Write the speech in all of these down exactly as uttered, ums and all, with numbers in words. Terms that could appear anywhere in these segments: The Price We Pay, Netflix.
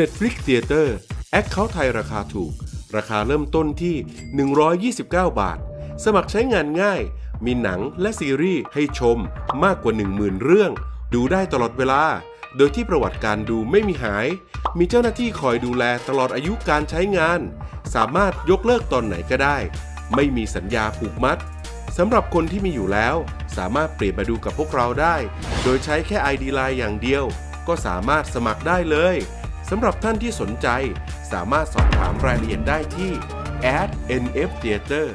Netflix Theater แอคเคาท์ไทยราคาถูกราคาเริ่มต้นที่หนึ่งร้อยยี่สิบเก้าบาทสมัครใช้งานง่ายมีหนังและซีรีส์ให้ชมมากกว่า หนึ่งหมื่น เรื่องดูได้ตลอดเวลาโดยที่ประวัติการดูไม่มีหายมีเจ้าหน้าที่คอยดูแลตลอดอายุการใช้งานสามารถยกเลิกตอนไหนก็ได้ไม่มีสัญญาผูกมัดสำหรับคนที่มีอยู่แล้วสามารถเปลี่ยนมาดูกับพวกเราได้โดยใช้แค่ ไอ ดี ไลน์ อย่างเดียวก็สามารถสมัครได้เลยสำหรับท่านที่สนใจสามารถสอบถามรายละเอียดได้ที่ แอท เอ็น เอฟ ธีเตอร์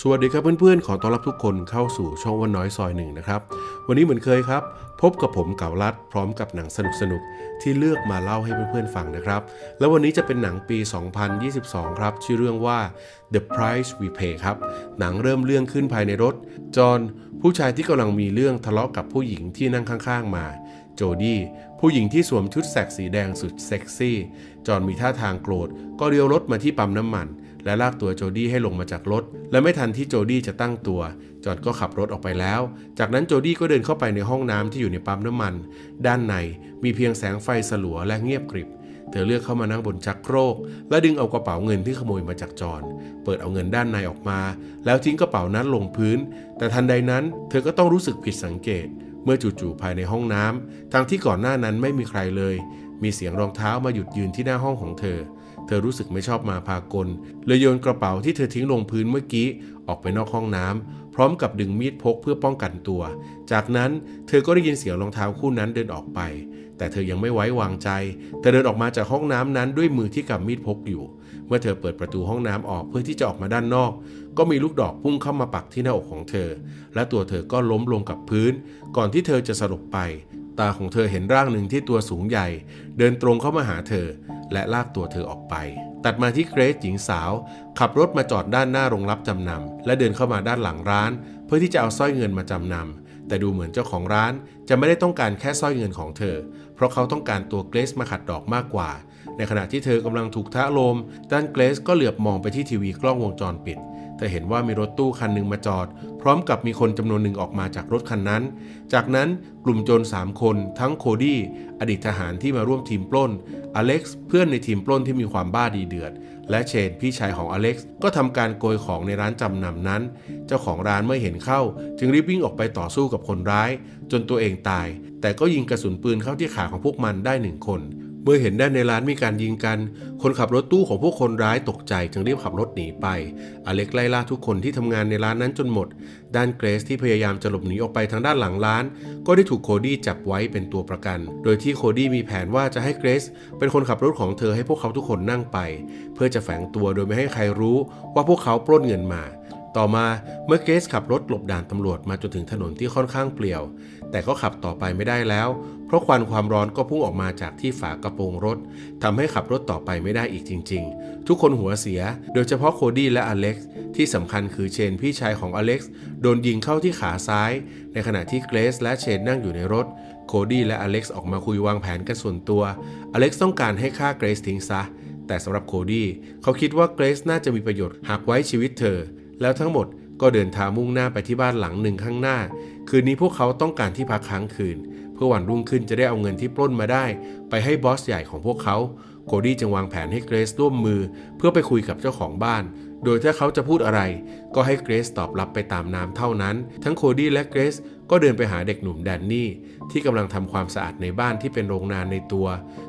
สวัสดีครับเพื่อนๆขอต้อนรับทุกคนเข้าสู่ช่องวันน้อยซอยหนึ่งนะครับวันนี้เหมือนเคยครับพบกับผมเก๋าลัดพร้อมกับหนังสนุกๆที่เลือกมาเล่าให้เพื่อนๆฟังนะครับแล้ววันนี้จะเป็นหนังปีสองพันยี่สิบสองครับชื่อเรื่องว่า The Price We Pay ครับหนังเริ่มเรื่องขึ้นภายในรถจอห์นผู้ชายที่กำลังมีเรื่องทะเลาะกับผู้หญิงที่นั่งข้างๆมาโจดี้ผู้หญิงที่สวมชุดแสกสีแดงสุดเซ็กซี่จอห์นมีท่าทางโกรธก็เลี้ยวรถมาที่ปั๊มน้ำมันและลากตัวโจดี้ให้ลงมาจากรถและไม่ทันที่โจดี้จะตั้งตัวจอห์นก็ขับรถออกไปแล้วจากนั้นโจดี้ก็เดินเข้าไปในห้องน้ำที่อยู่ในปั๊มน้ำมันด้านในมีเพียงแสงไฟสลัวและเงียบกริบเธอเลือกเข้ามานั่งบนชักโครกและดึงเอากระเป๋าเงินที่ขโมยมาจากจอห์นเปิดเอาเงินด้านในออกมาแล้วทิ้งกระเป๋านั้นลงพื้นแต่ทันใดนั้นเธอก็ต้องรู้สึกผิดสังเกตเมื่อจู่ๆภายในห้องน้ำทั้งที่ก่อนหน้านั้นไม่มีใครเลยมีเสียงรองเท้ามาหยุดยืนที่หน้าห้องของเธอเธอรู้สึกไม่ชอบมาพากลเลยโยนกระเป๋าที่เธอทิ้งลงพื้นเมื่อกี้ออกไปนอกห้องน้ำพร้อมกับดึงมีดพกเพื่อป้องกันตัวจากนั้นเธอก็ได้ยินเสียงรองเท้าคู่นั้นเดินออกไปแต่เธอยังไม่ไว้วางใจเธอเดินออกมาจากห้องน้ำนั้นด้วยมือที่กำมีดพกอยู่เมื่อเธอเปิดประตูห้องน้ำออกเพื่อที่จะออกมาด้านนอกก็มีลูกดอกพุ่งเข้ามาปักที่หน้าอกของเธอและตัวเธอก็ล้มลงกับพื้นก่อนที่เธอจะสลบไปตาของเธอเห็นร่างหนึ่งที่ตัวสูงใหญ่เดินตรงเข้ามาหาเธอและลากตัวเธอออกไปตัดมาที่เกรซหญิงสาวขับรถมาจอดด้านหน้าโรงรับจำนำและเดินเข้ามาด้านหลังร้านเพื่อที่จะเอาสร้อยเงินมาจำนำแต่ดูเหมือนเจ้าของร้านจะไม่ได้ต้องการแค่สร้อยเงินของเธอเพราะเขาต้องการตัวเกรซมาขัดดอกมากกว่าในขณะที่เธอกำลังถูกท้าลมด้านเกรซก็เหลือบมองไปที่ทีวีกล้องวงจรปิดเธอเห็นว่ามีรถตู้คันหนึ่งมาจอดพร้อมกับมีคนจำนวนหนึ่งออกมาจากรถคันนั้นจากนั้นกลุ่มโจรสามคนทั้งโคดี้อดีตทหารที่มาร่วมทีมปล้นอเล็กซ์เพื่อนในทีมปล้นที่มีความบ้าดีเดือดและเชนพี่ชายของอเล็กซ์ก็ทำการโกยของในร้านจำนำนั้นเจ้าของร้านเมื่อเห็นเข้าจึงรีบวิ่งออกไปต่อสู้กับคนร้ายจนตัวเองตายแต่ก็ยิงกระสุนปืนเข้าที่ขาของพวกมันได้หนึ่งคนเมื่อเห็นด้านในร้านมีการยิงกันคนขับรถตู้ของพวกคนร้ายตกใจจึงรีบขับรถหนีไปอเล็กไล่ล่าทุกคนที่ทำงานในร้านนั้นจนหมดด้านเกรซที่พยายามจะหลบหนีออกไปทางด้านหลังร้านก็ได้ถูกโคดี้จับไว้เป็นตัวประกันโดยที่โคดี้มีแผนว่าจะให้เกรซเป็นคนขับรถของเธอให้พวกเขาทุกคนนั่งไปเพื่อจะแฝงตัวโดยไม่ให้ใครรู้ว่าพวกเขาปล้นเงินมาต่อมาเมื่อเกรซขับรถหลบด่านตำรวจมาจนถึงถนนที่ค่อนข้างเปลี่ยวแต่ก็ขับต่อไปไม่ได้แล้วเพราะควันความร้อนก็พุ่งออกมาจากที่ฝากระโปรงรถทำให้ขับรถต่อไปไม่ได้อีกจริงๆทุกคนหัวเสียโดยเฉพาะโคดี้และอเล็กซ์ที่สำคัญคือเชนพี่ชายของอเล็กซ์โดนยิงเข้าที่ขาซ้ายในขณะที่เกรซและเชนนั่งอยู่ในรถโคดี้และอเล็กซ์ออกมาคุยวางแผนกันส่วนตัวอเล็กซ์ต้องการให้ฆ่าเกรซทิ้งซะแต่สำหรับโคดี้เขาคิดว่าเกรซน่าจะมีประโยชน์หากไว้ชีวิตเธอแล้วทั้งหมดก็เดินทางมุ่งหน้าไปที่บ้านหลังหนึ่งข้างหน้าคืนนี้พวกเขาต้องการที่พักค้างคืนเพื่อวันรุ่งขึ้นจะได้เอาเงินที่ปล้นมาได้ไปให้บอสใหญ่ของพวกเขาโคดี้จึงวางแผนให้เกรซร่วมมือเพื่อไปคุยกับเจ้าของบ้านโดยถ้าเขาจะพูดอะไรก็ให้เกรซตอบรับไปตามน้ำเท่านั้นทั้งโคดี้และเกรซก็เดินไปหาเด็กหนุ่มแดนนี่ที่กำลังทำความสะอาดในบ้านที่เป็นโรงงานในตัว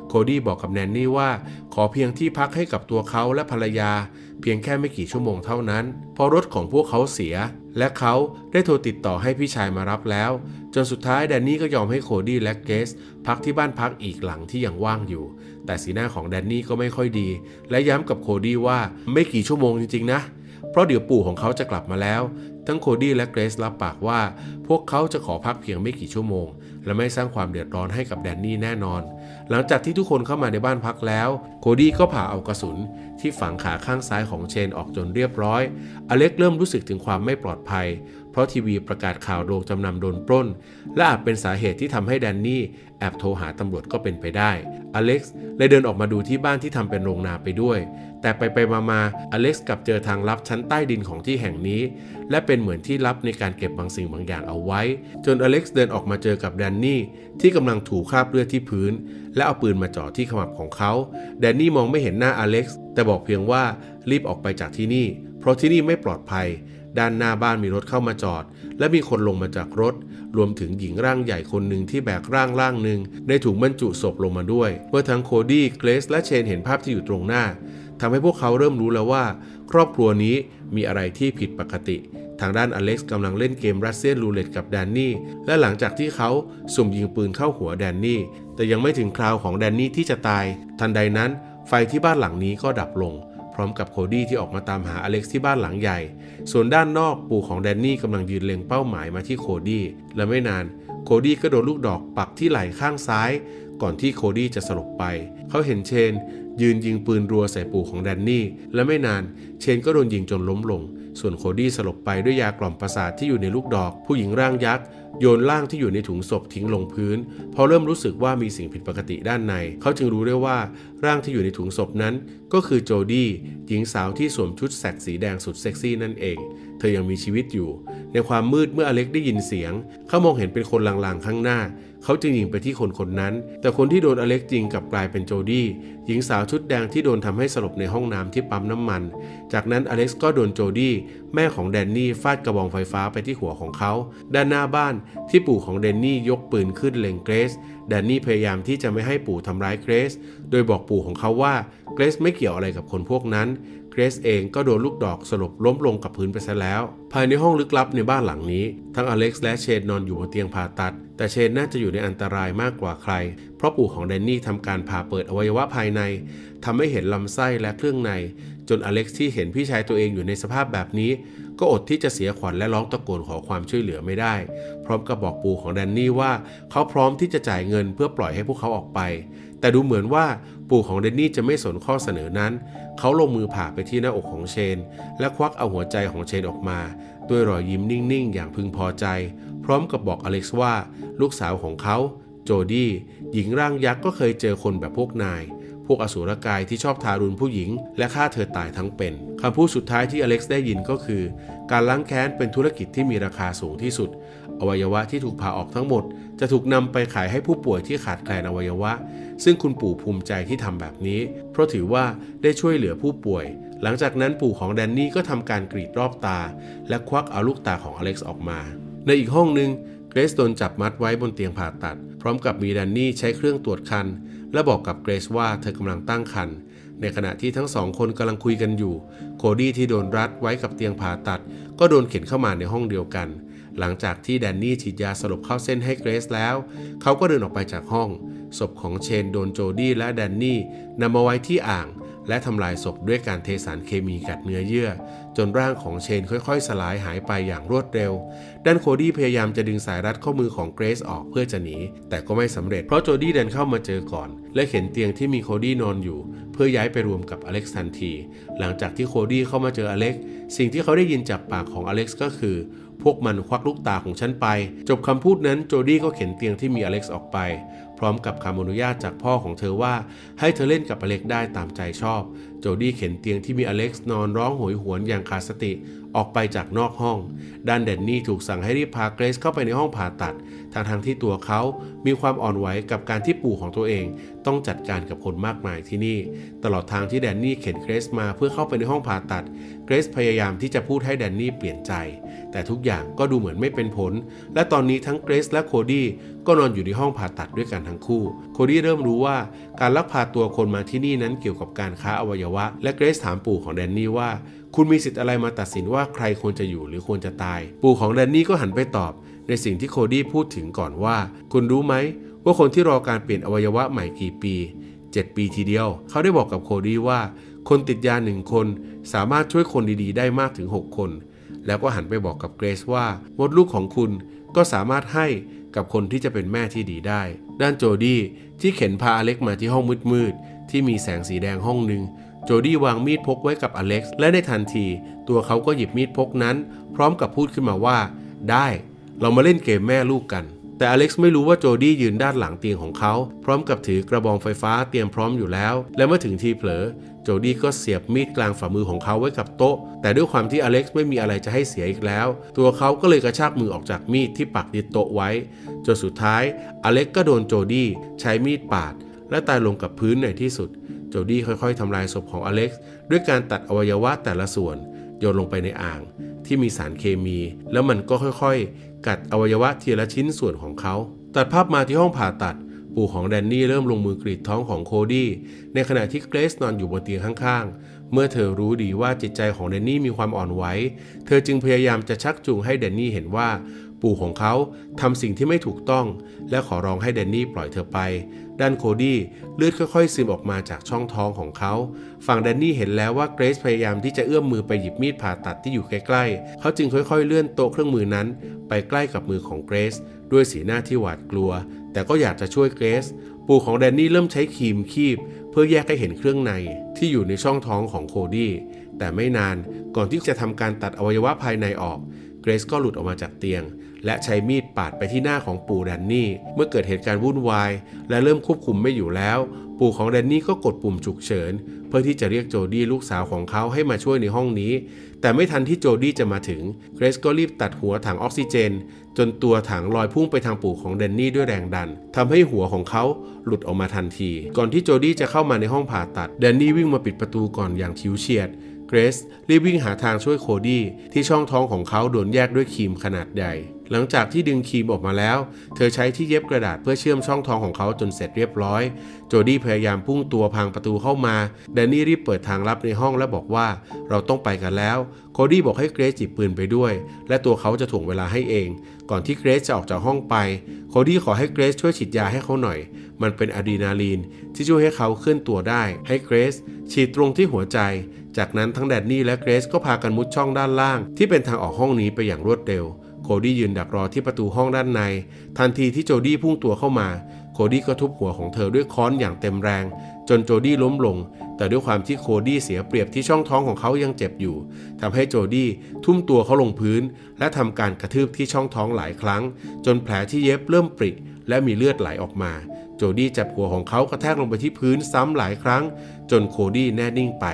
โคดี้บอกกับแดนนี่ว่าขอเพียงที่พักให้กับตัวเขาและภรรยาเพียงแค่ไม่กี่ชั่วโมงเท่านั้นพอรถของพวกเขาเสียและเขาได้โทรติดต่อให้พี่ชายมารับแล้วจนสุดท้ายแดนนี่ก็ยอมให้โคดี้และเกรซพักที่บ้านพักอีกหลังที่ยังว่างอยู่แต่สีหน้าของแดนนี่ก็ไม่ค่อยดีและย้ำกับโคดี้ว่าไม่กี่ชั่วโมงจริงๆนะเพราะเดี๋ยวปู่ของเขาจะกลับมาแล้วทั้งโคดี้และเกรซรับปากว่าพวกเขาจะขอพักเพียงไม่กี่ชั่วโมงและไม่สร้างความเดือดร้อนให้กับแดนนี่แน่นอนหลังจากที่ทุกคนเข้ามาในบ้านพักแล้วโคดี้ก็ผ่าเอากระสุนที่ฝังขาข้างซ้ายของเชนออกจนเรียบร้อยอเล็กเริ่มรู้สึกถึงความไม่ปลอดภัย เพราะทีวีประกาศข่าวโรงจำนำโดนปล้นและอาจเป็นสาเหตุที่ทำให้แดนนี่แอบโทรหาตำรวจก็เป็นไปได้อเล็กซ์เลยเดินออกมาดูที่บ้านที่ทำเป็นโรงนาไปด้วยแต่ไปไปมามาอเล็กซ์กลับเจอทางลับชั้นใต้ดินของที่แห่งนี้และเป็นเหมือนที่ลับในการเก็บบางสิ่งบางอย่างเอาไว้จนอเล็กซ์เดินออกมาเจอกับแดนนี่ที่กำลังถูคราบเลือดที่พื้นและเอาปืนมาจ่อที่ขมับของเขาแดนนี่มองไม่เห็นหน้าอเล็กซ์แต่บอกเพียงว่ารีบออกไปจากที่นี่เพราะที่นี่ไม่ปลอดภัยด้านหน้าบ้านมีรถเข้ามาจอดและมีคนลงมาจากรถรวมถึงหญิงร่างใหญ่คนหนึ่งที่แบกร่างร่างหนึ่งในถุงบรรจุศพลงมาด้วยเมื่อทั้งโคดี้เกรซและเชนเห็นภาพที่อยู่ตรงหน้าทำให้พวกเขาเริ่มรู้แล้วว่าครอบครัวนี้มีอะไรที่ผิดปกติทางด้านอเล็กซ์กำลังเล่นเกมรัสเซียนรูเล็ตกับแดนนี่และหลังจากที่เขาสุ่มยิงปืนเข้าหัวแดนนี่แต่ยังไม่ถึงคราวของแดนนี่ที่จะตายทันใดนั้นไฟที่บ้านหลังนี้ก็ดับลงพร้อมกับโคดี้ที่ออกมาตามหาอเล็กซ์ที่บ้านหลังใหญ่ส่วนด้านนอกปู่ของแดนนี่กำลังยืนเล็งเป้าหมายมาที่โคดี้และไม่นานโคดี้ก็โดนลูกดอกปักที่ไหล่ข้างซ้ายก่อนที่โคดี้จะสลบไปเขาเห็นเชนยืนยิงปืนรัวใส่ปู่ของแดนนี่และไม่นานเชนก็โดนยิงจนล้มลงส่วนโคดี้สลบไปด้วยยากล่อมประสาทที่อยู่ในลูกดอกผู้หญิงร่างยักษ์โยนร่างที่อยู่ในถุงศพทิ้งลงพื้นพอเริ่มรู้สึกว่ามีสิ่งผิดปกติด้านในเขาจึงรู้ได้ว่าร่างที่อยู่ในถุงศพนั้นก็คือโจดี้หญิงสาวที่สวมชุดแสกสีแดงสุดเซ็กซี่นั่นเองเธอยังมีชีวิตอยู่ในความมืดเมื่ออเล็กได้ยินเสียงเขามองเห็นเป็นคนลางๆข้างหน้าเขาจึงยิงไปที่คนคนนั้นแต่คนที่โดนอเล็กยิงกลับกลายเป็นโจดี้หญิงสาวชุดแดงที่โดนทำให้สลบในห้องน้ำที่ปั๊มน้ำมันจากนั้นอเล็กก็โดนโจดี้แม่ของแดนนี่ฟาดกระบองไฟฟ้าไปที่หัวของเขาด้านหน้าบ้านที่ปู่ของแดนนี่ยกปืนขึ้นเล็งเกรซแดนนี่พยายามที่จะไม่ให้ปู่ทำร้ายเกรซโดยบอกปู่ของเขาว่าเกรซไม่เกี่ยวอะไรกับคนพวกนั้นเกรซเองก็โดนลูกดอกสลบล้มลงกับพื้นไปซะแล้วภายในห้องลึกลับในบ้านหลังนี้ทั้งอเล็กซ์และเชนนอนอยู่บนเตียงผ่าตัดแต่เชนน่าจะอยู่ในอันตรายมากกว่าใครเพราะปู่ของแดนนี่ทำการผ่าเปิดอวัยวะภายในทำให้เห็นลำไส้และเครื่องในจนอเล็กซ์ที่เห็นพี่ชายตัวเองอยู่ในสภาพแบบนี้ก็อดที่จะเสียขวัญและร้องตะโกนขอความช่วยเหลือไม่ได้พร้อมกับบอกปู่ของแดนนี่ว่าเขาพร้อมที่จะจ่ายเงินเพื่อปล่อยให้พวกเขาออกไปแต่ดูเหมือนว่าปู่ของแดนนี่จะไม่สนข้อเสนอนั้นเขาลงมือผ่าไปที่หน้าอกของเชนและควักเอาหัวใจของเชนออกมาด้วยรอยยิ้มนิ่งๆอย่างพึงพอใจพร้อมกับบอกอเล็กซ์ว่าลูกสาวของเขาโจดี้หญิงร่างยักษ์ก็เคยเจอคนแบบพวกนายพวกอสูรกายที่ชอบทารุณผู้หญิงและฆ่าเธอตายทั้งเป็นคำพูดสุดท้ายที่อเล็กซ์ได้ยินก็คือการล้างแค้นเป็นธุรกิจที่มีราคาสูงที่สุดอวัยวะที่ถูกผ่าออกทั้งหมดจะถูกนำไปขายให้ผู้ป่วยที่ขาดแคลนอวัยวะซึ่งคุณปู่ภูมิใจที่ทำแบบนี้เพราะถือว่าได้ช่วยเหลือผู้ป่วยหลังจากนั้นปู่ของแดนนี่ก็ทำการกรีดรอบตาและควักเอาลูกตาของอเล็กซ์ออกมาในอีกห้องหนึ่งเกรซโดนจับมัดไว้บนเตียงผ่าตัดพร้อมกับมีแดนนี่ใช้เครื่องตรวจคันและบอกกับเกรซว่าเธอกำลังตั้งครรภ์ในขณะที่ทั้งสองคนกำลังคุยกันอยู่โคดี้ที่โดนรัดไว้กับเตียงผ่าตัดก็โดนเข็นเข้ามาในห้องเดียวกันหลังจากที่แดนนี่ฉีดยาสลบเข้าเส้นให้เกรซแล้วเขาก็เดินออกไปจากห้องศพของเชนโดนโจดี้และแดนนี่นำมาไว้ที่อ่างและทำลายศพด้วยการเทสารเคมีกัดเนื้อเยื่อจนร่างของเชนค่อยๆสลายหายไปอย่างรวดเร็วด้านโคดี้พยายามจะดึงสายรัดข้อมือของเกรซออกเพื่อจะหนีแต่ก็ไม่สำเร็จเพราะโจดี้เดินเข้ามาเจอก่อนและเห็นเตียงที่มีโคดี้นอนอยู่เพื่อย้ายไปรวมกับอเล็กซ์ทันทีหลังจากที่โคดี้เข้ามาเจออเล็กซ์สิ่งที่เขาได้ยินจากปากของอเล็กซ์ก็คือพวกมันควักลูกตาของฉันไปจบคำพูดนั้นโจดี้ก็เข็นเตียงที่มีอเล็กซ์ออกไปพร้อมกับคำอนุญาตจากพ่อของเธอว่าให้เธอเล่นกับอเล็กได้ตามใจชอบโจดี้เข็นเตียงที่มีอเล็กซ์นอนร้องโหยหวนอย่างขาดสติออกไปจากนอกห้องด้านแดนนี่ถูกสั่งให้รีบพาเกรซเข้าไปในห้องผ่าตัดทั้งทั้งที่ตัวเขามีความอ่อนไหวกับการที่ปู่ของตัวเองต้องจัดการกับคนมากมายที่นี่ตลอดทางที่แดนนี่เข็นเกรซมาเพื่อเข้าไปในห้องผ่าตัดเกรซพยายามที่จะพูดให้แดนนี่เปลี่ยนใจแต่ทุกอย่างก็ดูเหมือนไม่เป็นผลและตอนนี้ทั้งเกรซและโคดี้ก็นอนอยู่ในห้องผ่าตัดด้วยกันทั้งคู่โคดี้เริ่มรู้ว่าการลักพาตัวคนมาที่นี่นั้นเกี่ยวกับการค้าอวัยวะและเกรซถามปู่ของแดนนี่ว่าคุณมีสิทธิ์อะไรมาตัดสินว่าใครควรจะอยู่หรือควรจะตายปู่ของแดนนี่ก็หันไปตอบในสิ่งที่โคดี้พูดถึงก่อนว่าคุณรู้ไหมว่าคนที่รอการเปลี่ยนอวัยวะใหม่กี่ปีเจ็ดปีทีเดียวเขาได้บอกกับโคดี้ว่าคนติดยาหนึ่งคนสามารถช่วยคนดีๆได้มากถึงหกคนแล้วก็หันไปบอกกับเกรซว่ามดลูกของคุณก็สามารถให้กับคนที่จะเป็นแม่ที่ดีได้ด้านโจดี้ที่เข็นพาอเล็กมาที่ห้องมืดๆที่มีแสงสีแดงห้องหนึ่ง โจดี้วางมีดพกไว้กับอเล็กซ์และในทันทีตัวเขาก็หยิบมีดพกนั้นพร้อมกับพูดขึ้นมาว่าได้เรามาเล่นเกมแม่ลูกกันแต่อเล็กซ์ไม่รู้ว่าโจดี้ยืนด้านหลังเตียงของเขาพร้อมกับถือกระบองไฟฟ้าเตรียมพร้อมอยู่แล้วและเมื่อถึงทีเผลอโจดี้ก็เสียบมีดกลางฝ่ามือของเขาไว้กับโต๊ะแต่ด้วยความที่อเล็กซ์ไม่มีอะไรจะให้เสียอีกแล้วตัวเขาก็เลยกระชากมือออกจากมีดที่ปักติดโต๊ะไว้จนสุดท้ายอเล็กซ์ก็โดนโจดี้ใช้มีดปาดและตายลงกับพื้นในที่สุดโจดี้ค่อยๆทำลายศพของอเล็กซ์ด้วยการตัดอวัยวะแต่ละส่วนโยนลงไปในอ่างที่มีสารเคมีแล้วมันก็ค่อยๆกัดอวัยวะทีละชิ้นส่วนของเขาตัดภาพมาที่ห้องผ่าตัดปู่ของแดนนี่เริ่มลงมือกรีดท้องของโคดี้ในขณะที่เกรซนอนอยู่บนเตียงข้างๆเมื่อเธอรู้ดีว่าจิตใจของแดนนี่มีความอ่อนไหวเธอจึงพยายามจะชักจูงให้แดนนี่เห็นว่าปู่ของเขาทำสิ่งที่ไม่ถูกต้องและขอร้องให้แดนนี่ปล่อยเธอไปด้านโคดี้เลือดค่อยๆซึมออกมาจากช่องท้องของเขาฝั่งแดนนี่เห็นแล้วว่าเกรซพยายามที่จะเอื้อมมือไปหยิบมีดผ่าตัดที่อยู่ใกล้ๆเขาจึงค่อยๆเลื่อนโต๊ะเครื่องมือนั้นไปใกล้กับมือของเกรซด้วยสีหน้าที่หวาดกลัวแต่ก็อยากจะช่วยเกรซปู่ของแดนนี่เริ่มใช้ครีมคีบเพื่อแยกให้เห็นเครื่องในที่อยู่ในช่องท้องของโคดี้แต่ไม่นานก่อนที่จะทำการตัดอวัยวะภายในออกเกรซก็หลุดออกมาจากเตียงและใช้มีดปาดไปที่หน้าของปู่แดนนี่เมื่อเกิดเหตุการณ์วุ่นวายและเริ่มควบคุมไม่อยู่แล้วปู่ของแดนนี่ก็กดปุ่มฉุกเฉินเพื่อที่จะเรียกโจดี้ลูกสาวของเขาให้มาช่วยในห้องนี้แต่ไม่ทันที่โจดี้จะมาถึงเกรซก็รีบตัดหัวถังออกซิเจนจนตัวถังลอยพุ่งไปทางปู่ของแดนนี่ด้วยแรงดันทำให้หัวของเขาหลุดออกมาทันทีก่อนที่โจดี้จะเข้ามาในห้องผ่าตัดแดนนี่วิ่งมาปิดประตูก่อนอย่างฉิวเฉียดเกรซรีบวิ่งหาทางช่วยโคดี้ที่ช่องท้องของเขาโดนแยกด้วยครีมขนาดใหญ่หลังจากที่ดึงครีมออกมาแล้วเธอใช้ที่เย็บกระดาษเพื่อเชื่อมช่องท้องของเขาจนเสร็จเรียบร้อยโจดี้พยายามพุ่งตัวพังประตูเข้ามาแดนนี่รีบเปิดทางลับในห้องและบอกว่าเราต้องไปกันแล้วโคดี้บอกให้เกรซหยิบปืนไปด้วยและตัวเขาจะถ่วงเวลาให้เองก่อนที่เกรซจะออกจากห้องไปโคดี้ขอให้เกรซช่วยฉีดยาให้เขาหน่อยมันเป็นอะดรีนาลีนที่ช่วยให้เขาเคลื่อนตัวได้ให้เกรซฉีดตรงที่หัวใจจากนั้นทั้งแดนนี่และเกรซก็พากันมุดช่องด้านล่างที่เป็นทางออกห้องนี้ไปอย่างรวดเร็วโคดี้ยืนดักรอที่ประตูห้องด้านในทันทีที่โจดี้พุ่งตัวเข้ามาโคดี้ก็ทุบหัวของเธอด้วยค้อนอย่างเต็มแรงจนโจดี้ล้มลงแต่ด้วยความที่โคดี้เสียเปรียบที่ช่องท้องของเขายังเจ็บอยู่ทำให้โจดี้ทุ่มตัวเขาลงพื้นและทำการกระทืบที่ช่องท้องหลายครั้งจนแผลที่เย็บเริ่มปริและมีเลือดไหลออกมาโจดี้จับหัวของเขากระแทกลงไปที่พื้นซ้ำหลายครั้งจนโคดี้แน่นิ่งไป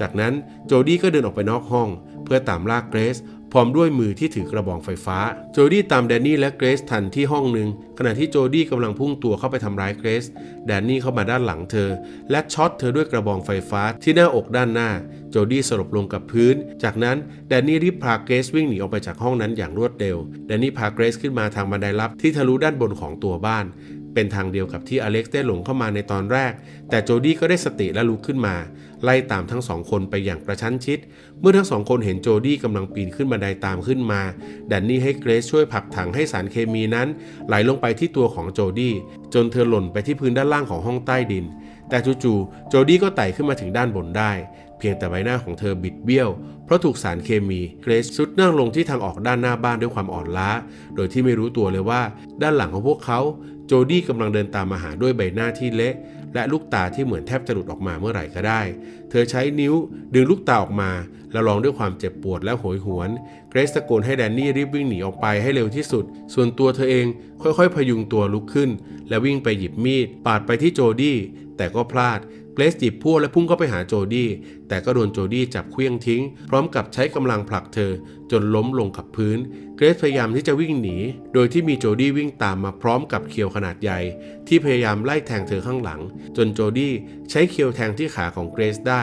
จากนั้นโจดี้ก็เดินออกไปนอกห้องเพื่อตามล่าเกรซพร้อมด้วยมือที่ถือกระบองไฟฟ้าโจดี้ตามแดนนี่และเกรซทันที่ห้องหนึ่งขณะที่โจดี้กำลังพุ่งตัวเข้าไปทำร้ายเกรซแดนนี่เข้ามาด้านหลังเธอและช็อตเธอด้วยกระบองไฟฟ้าที่หน้าอกด้านหน้าโจดี้สลบลงกับพื้นจากนั้นแดนนี่รีบพาเกรซวิ่งหนีออกไปจากห้องนั้นอย่างรวดเร็วแดนนี่พาเกรซขึ้นมาทางบันไดลับที่ทะลุด้านบนของตัวบ้านเป็นทางเดียวกับที่อเล็กซ์ได้หลงเข้ามาในตอนแรกแต่โจดี้ก็ได้สติและลุกขึ้นมาไล่ตามทั้งสองคนไปอย่างกระชั้นชิดเมื่อทั้งสองคนเห็นโจดี้กำลังปีนขึ้นบันไดาตามขึ้นมาแดนนี่ให้เกรซช่วยผลักถังให้สารเคมีนั้นไหลลงไปที่ตัวของโจดี้จนเธอหล่นไปที่พื้นด้านล่างของห้องใต้ดินแต่จู่ๆโจดี้ก็ไต่ขึ้นมาถึงด้านบนได้เพียงแต่ใบหน้าของเธอบิดเบี้ยวเพราะถูกสารเคมีเกรซซุดนั่งลงที่ทางออกด้านหน้าบ้านด้วยความอ่อนล้าโดยที่ไม่รู้ตัวเลยว่าด้านหลังของพวกเขาโจดี้กำลังเดินตามมาหาด้วยใบหน้าที่เละและลูกตาที่เหมือนแทบจะหลุดออกมาเมื่อไหร่ก็ได้เธอใช้นิ้วดึงลูกตาออกมาแล้วร้องด้วยความเจ็บปวดและโหยหวนเกรซตะโกนให้แดนนี่รีบวิ่งหนีออกไปให้เร็วที่สุดส่วนตัวเธอเองค่อยๆพยุงตัวลุกขึ้นและวิ่งไปหยิบมีดปาดไปที่โจดี้แต่ก็พลาดเกรซหยิบพวกและพุ่งเข้าไปหาโจดี้แต่ก็โดนโจดี้จับเคลื่องทิ้งพร้อมกับใช้กำลังผลักเธอจนล้มลงกับพื้นเกรซพยายามที่จะวิ่งหนีโดยที่มีโจดี้วิ่งตามมาพร้อมกับเคียวขนาดใหญ่ที่พยายามไล่แทงเธอข้างหลังจนโจดี้ใช้เคียวแทงที่ขาของเกรซได้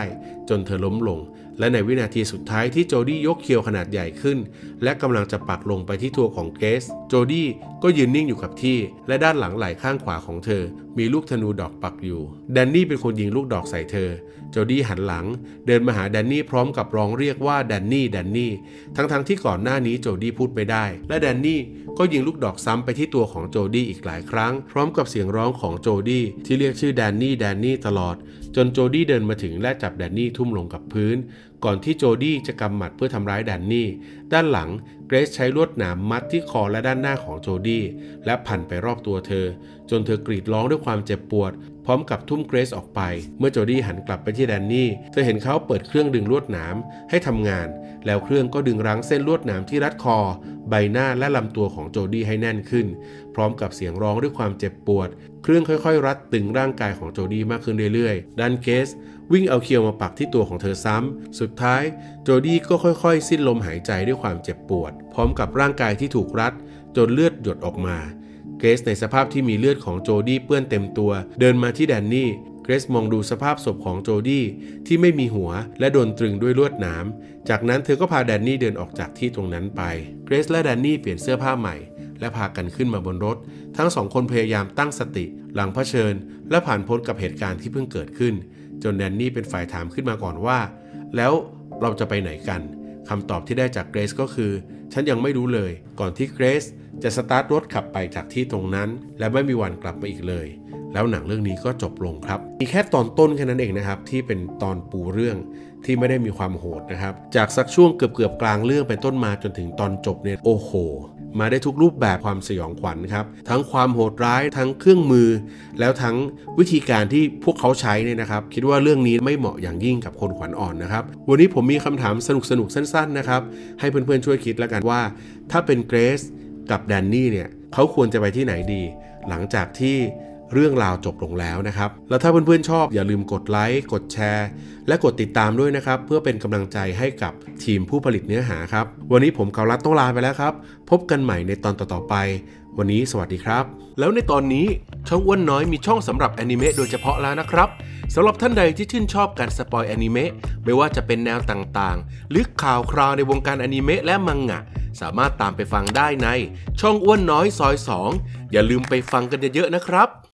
จนเธอล้มลงและในวินาทีสุดท้ายที่โจดี้ยกเคียวขนาดใหญ่ขึ้นและกำลังจะปักลงไปที่ตัวของเกรซโจดี้ก็ยืนนิ่งอยู่กับที่และด้านหลังไหล่ข้างขวาของเธอมีลูกธนูดอกปักอยู่แดนนี่เป็นคนยิงลูกดอกใส่เธอโจดี้หันหลังเดินมาหาแดนนี่พร้อมกับร้องเรียกว่าแดนนี่แดนนี่ทั้งๆที่ก่อนหน้านี้โจดี้พูดไม่ได้และแดนนี่ก็ยิงลูกดอกซ้ำไปที่ตัวของโจดี้อีกหลายครั้งพร้อมกับเสียงร้องของโจดี้ที่เรียกชื่อแดนนี่แดนนี่ตลอดจนโจดี้เดินมาถึงและจับแดนนี่ทุ่มลงกับพื้นก่อนที่โจดี้จะกำหมัดเพื่อทำร้ายแดนนี่ด้านหลังเกรซใช้ลวดหนามมัดที่คอและด้านหน้าของโจดี้และพันไปรอบตัวเธอจนเธอกรีดร้องด้วยความเจ็บปวด พร้อมกับทุ่มเกรซออกไปเมื่อโจดี้หันกลับไปที่แดนนี่เธอเห็นเขาเปิดเครื่องดึงลวดหนามให้ทำงานแล้วเครื่องก็ดึงรั้งเส้นลวดหนามที่รัดคอใบหน้าและลำตัวของโจดี้ให้แน่นขึ้นพร้อมกับเสียงร้องด้วยความเจ็บปวดเครื่องค่อยๆรัดตึงร่างกายของโจดี้มากขึ้นเรื่อยๆดันเกสวิ่งเอาเคียวมาปักที่ตัวของเธอซ้ำสุดท้ายโจดี้ก็ค่อยๆสิ้นลมหายใจด้วยความเจ็บปวดพร้อมกับร่างกายที่ถูกรัดจนเลือดหยดออกมาเกรซในสภาพที่มีเลือดของโจดี้เปื้อนเต็มตัวเดินมาที่แดนนี่เกรซมองดูสภาพศพของโจดี้ที่ไม่มีหัวและโดนตรึงด้วยลวดหนามจากนั้นเธอก็พาแดนนี่เดินออกจากที่ตรงนั้นไปเกรซและแดนนี่เปลี่ยนเสื้อผ้าใหม่และพากันขึ้นมาบนรถทั้งสองคนพยายามตั้งสติหลังเผชิญและผ่านพ้นกับเหตุการณ์ที่เพิ่งเกิดขึ้นจนแดนนี่เป็นฝ่ายถามขึ้นมาก่อนว่าแล้วเราจะไปไหนกันคำตอบที่ได้จากเกรซก็คือฉันยังไม่รู้เลยก่อนที่เกรซจะสตาร์ทรถขับไปจากที่ตรงนั้นและไม่มีวันกลับมาอีกเลยแล้วหนังเรื่องนี้ก็จบลงครับมีแค่ตอนต้นแค่นั้นเองนะครับที่เป็นตอนปูเรื่องที่ไม่ได้มีความโหดนะครับจากสักช่วงเกือบเกือบกลางเรื่องเป็นต้นมาจนถึงตอนจบเนี่ยโอ้โหมาได้ทุกรูปแบบความสยองขวัญครับทั้งความโหดร้ายทั้งเครื่องมือแล้วทั้งวิธีการที่พวกเขาใช้เนี่ยนะครับคิดว่าเรื่องนี้ไม่เหมาะอย่างยิ่งกับคนขวัญอ่อนนะครับวันนี้ผมมีคำถามสนุกสนุกสั้นๆนะครับให้เพื่อนๆช่วยคิดแล้วกันว่าถ้าเป็นเกรซกับแดนนี่เนี่ยเขาควรจะไปที่ไหนดีหลังจากที่เรื่องราวจบลงแล้วนะครับแล้วถ้าเพื่อนๆชอบอย่าลืมกดไลค์กดแชร์และกดติดตามด้วยนะครับเพื่อเป็นกำลังใจให้กับทีมผู้ผลิตเนื้อหาครับวันนี้ผมเกาลัดต้องลาไปแล้วครับพบกันใหม่ในตอนต่อๆไปวันนี้สวัสดีครับแล้วในตอนนี้ช่องอ้วนน้อยมีช่องสำหรับแอนิเมะโดยเฉพาะแล้วนะครับสำหรับท่านใดที่ชื่นชอบการสปอยแอนิเมะไม่ว่าจะเป็นแนวต่างๆหรือข่าวคราวในวงการแอนิเมะและมังงะสามารถตามไปฟังได้ในช่องอ้วนน้อยซอยสองอย่าลืมไปฟังกันเยอะๆนะครับ